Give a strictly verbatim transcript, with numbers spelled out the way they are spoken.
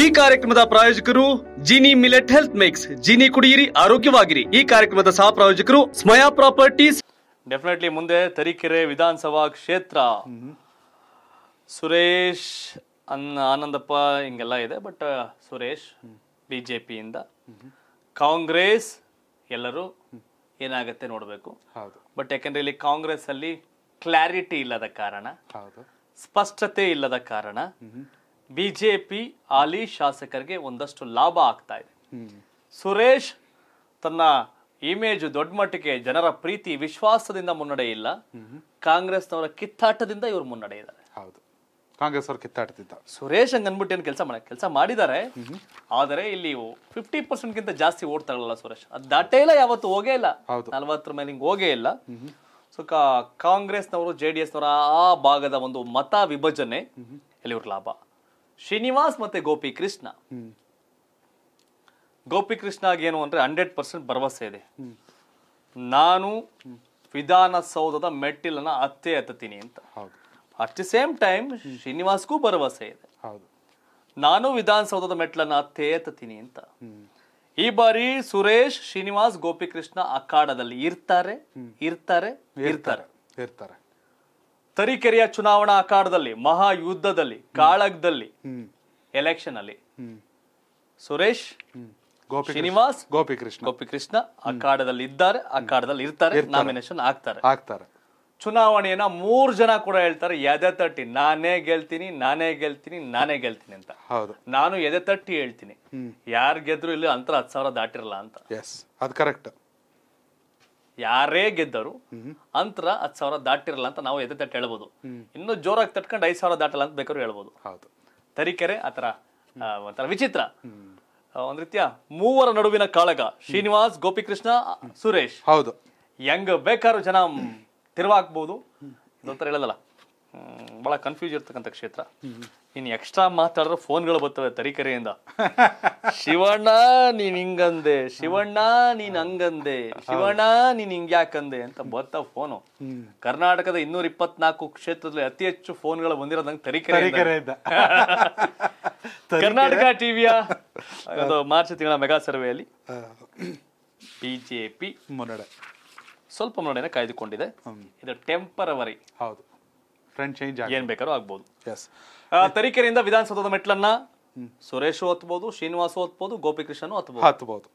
ಈ ಕಾರ್ಯಕ್ರಮದ ಪ್ರಾಯೋಜಕರು Jini millet health mix Jini ಕುಡಿಯಿರಿ ಆರೋಗ್ಯವಾಗಿರಿ ಈ ಕಾರ್ಯಕ್ರಮದ ಸಹ ಪ್ರಾಯೋಜಕರು ಸ್ಮಯಾ ಪ್ರಾಪರ್ಟೀಸ್ ಡೆಫಿನೆಟ್ಲಿ ಮುಂದೆ ತರೀಕೆರೆ ವಿಧಾನಸಭಾ ಕ್ಷೇತ್ರ ಸುರೇಶ್ ಅನ್ನ ಆನಂದಪ್ಪ ಇಂಗೆಲ್ಲ ಇದೆ ಬಟ್ ಸುರೇಶ್ ಬಿಜೆಪಿ ಇಂದ ಕಾಂಗ್ರೆಸ್ ಎಲ್ಲರೂ ಏನಾಗುತ್ತೆ ನೋಡಬೇಕು ಹೌದು ಬಟ್ ಯಾಕಂದ್ರೆ ಇಲ್ಲಿ ಕಾಂಗ್ರೆಸ್ ಅಲ್ಲಿ ಕ್ಲಾರಿಟಿ ಇಲ್ಲದ ಕಾರಣ ಹೌದು ಸ್ಪಷ್ಟತೆ ಇಲ್ಲದ ಕಾರಣ ಬಿಜೆಪಿ ಹಾಲಿ ಶಾಸಕರಿಗೆ ಒಂದಷ್ಟು ಲಾಭ ಆಗ್ತಾ ಇದೆ. ಸುರೇಶ್ ತನ್ನ ಇಮೇಜ್ ದೊಡ್ಡ ಮಟ್ಟಿಗೆ ಜನರ ಪ್ರೀತಿ ವಿಶ್ವಾಸದಿಂದ ಮುನ್ನಡೆ ಇಲ್ಲ, ಕಾಂಗ್ರೆಸ್ನವರ ಕಿತ್ತಾಟದಿಂದ ಇವರು ಮುನ್ನಡೆ ಇದ್ದಾರೆ. ಹೌದು, ಕಾಂಗ್ರೆಸ್ ಅವರ ಕಿತ್ತಾಟದಿಂದ ಸುರೇಶ್ ಹಂಗ ಅನ್ಬಿಟ್ಟು ಏನು ಕೆಲಸ ಮಾಡ ಕೆಲಸ ಮಾಡಿದ್ದಾರೆ, ಆದರೆ ಇಲ್ಲಿ ಫಿಫ್ಟಿ ಪರ್ಸೆಂಟ್ ಗಿಂತ ಜಾಸ್ತಿ ಓಟ್ ತಗೊಳ್ಳಲ್ಲ ಸುರೇಶ್, ಅದ್ ದಾಟೇ ಇಲ್ಲ, ಯಾವತ್ತು ಹೋಗೇ ಇಲ್ಲ, ನಲ್ವತ್ತರ ಮೇಲೆ ಹಿಂಗ್ ಹೋಗೇ ಇಲ್ಲ. ಸೊ ಕಾಂಗ್ರೆಸ್ನವರು ಜೆ ಡಿ ಎಸ್ನವರ ಆ ಭಾಗದ ಒಂದು ಮತ ವಿಭಜನೆ ಇಲ್ಲಿ ಇವ್ರ ಲಾಭ. ಶ್ರೀನಿವಾಸ್ ಮತ್ತೆ ಗೋಪಿ ಕೃಷ್ಣ ಗೋಪಿ ಕೃಷ್ಣಗೆ ಏನು ಅಂದ್ರೆ ಹಂಡ್ರೆಡ್ ಪರ್ಸೆಂಟ್ ಭರವಸೆ ಇದೆ, ನಾನು ವಿಧಾನಸೌಧದ ಮೆಟ್ಟಿಲನ್ನ ಅತ್ತೆ ಹತ್ತೀನಿ ಅಂತ. ಅಟ್ ದಿ ಸೇಮ್ ಟೈಮ್ ಶ್ರೀನಿವಾಸ್ಗೂ ಭರವಸೆ ಇದೆ, ನಾನು ವಿಧಾನಸೌಧದ ಮೆಟ್ಟಿಲನ್ನ ಅತ್ತೆ ಹತ್ತೀನಿ ಅಂತ. ಈ ಬಾರಿ ಸುರೇಶ್, ಶ್ರೀನಿವಾಸ್, ಗೋಪಿ ಕೃಷ್ಣ ಅಖಾಡದಲ್ಲಿ ಇರ್ತಾರೆ ಇರ್ತಾರೆ ಇರ್ತಾರೆ ಇರ್ತಾರೆ ತರೀಕೆರೆಯ ಚುನಾವಣಾ ಅಖಾಡದಲ್ಲಿ, ಮಹಾಯುದ್ಧದಲ್ಲಿ, ಕಾಳಗದಲ್ಲಿ, ಎಲೆಕ್ಷನ್ ಅಲ್ಲಿ ಸುರೇಶ್, ಶ್ರೀನಿವಾಸ್, ಗೋಪಿ ಕೃಷ್ಣ ಗೋಪಿ ಕೃಷ್ಣ ಅಖಾಡದಲ್ಲಿ ಇದ್ದಾರೆ, ಅಖಾಡದಲ್ಲಿ ಇರ್ತಾರೆ, ನಾಮಿನೇಷನ್ ಆಗ್ತಾರೆ ಆಗ್ತಾರೆ ಚುನಾವಣೆಯನ್ನ ಮೂರ್ ಜನ ಕೂಡ ಹೇಳ್ತಾರೆ ಎದೆ ತಟ್ಟಿ, ನಾನೇ ಗೆಲ್ತೀನಿ ನಾನೇ ಗೆಲ್ತೀನಿ ನಾನೇ ಗೆಲ್ತೀನಿ ಅಂತ. ನಾನು ಎದೆ ತಟ್ಟಿ ಹೇಳ್ತೀನಿ, ಯಾರ್ ಗೆದ್ರು ಇಲ್ಲಿ ಅಂತರ ಹತ್ತು ಸಾವಿರ ದಾಟಿರಲ್ಲ ಅಂತ. ಅದು ಕರೆಕ್ಟ್, ಯಾರೇ ಗೆದ್ದರು ಅಂತರ ಹತ್ ಸಾವಿರ ದಾಟಿರಲ್ಲ ಅಂತ ನಾವು ಎದೆ ತಟ್ಟಿ ಹೇಳ್ಬೋದು. ಇನ್ನು ಜೋರಾಗಿ ತಟ್ಕೊಂಡು ಐದ್ ಸಾವಿರ ದಾಟಲ್ಲ ಅಂತ ಬೇಕಾದ್ರೂ ಹೇಳ್ಬೋದು. ತರೀಕೆರೆ ಆತರ ಒಂಥರ ವಿಚಿತ್ರ ಒಂದ್ ರೀತಿಯ ಮೂವರ ನಡುವಿನ ಕಾಳಗ, ಶ್ರೀನಿವಾಸ್, ಗೋಪಿ ಕೃಷ್ಣ, ಸುರೇಶ್. ಹೌದು, ಹೆಂಗ್ ಬೇಕಾದ್ರೂ ಜನ ತಿರುವಾಕ್ಬಹುದು. ಇದೊಂಥರ ಹೇಳೋದಲ್ಲ, ಬಹಳ ಕನ್ಫ್ಯೂಸ್ ಇರ್ತಕ್ಕಂಥ ಕ್ಷೇತ್ರ. ನೀನ್ ಎಕ್ಸ್ಟ್ರಾ ಮಾತಾಡಿದ್ರೆ ಫೋನ್ಗಳು ಬರ್ತವೆ ತರೀಕೆರೆಯಿಂದ, ಶಿವಣ್ಣ ನೀನ್ ಹಿಂಗಂದೆ, ಶಿವಣ್ಣ ನೀನ್ ಹಂಗಂದೆ, ಶಿವಣ್ಣ ನೀನ್ ಹಿಂಗ್ಯಾಕಂದೆ ಅಂತ ಬರ್ತಾವ ಫೋನು. ಕರ್ನಾಟಕದ ಇನ್ನೂರ ಇಪ್ಪತ್ನಾಲ್ಕು ಕ್ಷೇತ್ರದಲ್ಲಿ ಅತಿ ಹೆಚ್ಚು ಫೋನ್ಗಳು ಬಂದಿರೋದಂಗೆ ತರೀಕೆರೆಯಿಂದ. ಕರ್ನಾಟಕ ಟಿವಿಯ ಅದು ಮಾರ್ಚ್ ತಿಂಗಳ ಮೆಗಾ ಸರ್ವೆಯಲ್ಲಿ ಬಿಜೆಪಿ ಮುನ್ನಡೆ, ಸ್ವಲ್ಪ ಮುನ್ನಡೆನ ಕಾಯ್ದುಕೊಂಡಿದೆ. ಇದು ಟೆಂಪರವರಿ, ಹೌದು, ಫ್ರೆಂಡ್ ಚೇಂಜ್ ಏನ್ ಬೇಕಾದ್ರೂ ಆಗ್ಬಹುದು. ತರೀಕೆರೆಯಿಂದ ವಿಧಾನಸೌಧದ ಮೆಟ್ಲನ್ನ ಸುರೇಶ್ ಹೊತ್ಬಹುದು, ಶ್ರೀನಿವಾಸ್ ಹೊತ್ಬಹುದು, ಗೋಪಿ ಕೃಷ್ಣನು ಹತ್ಬಹುದು.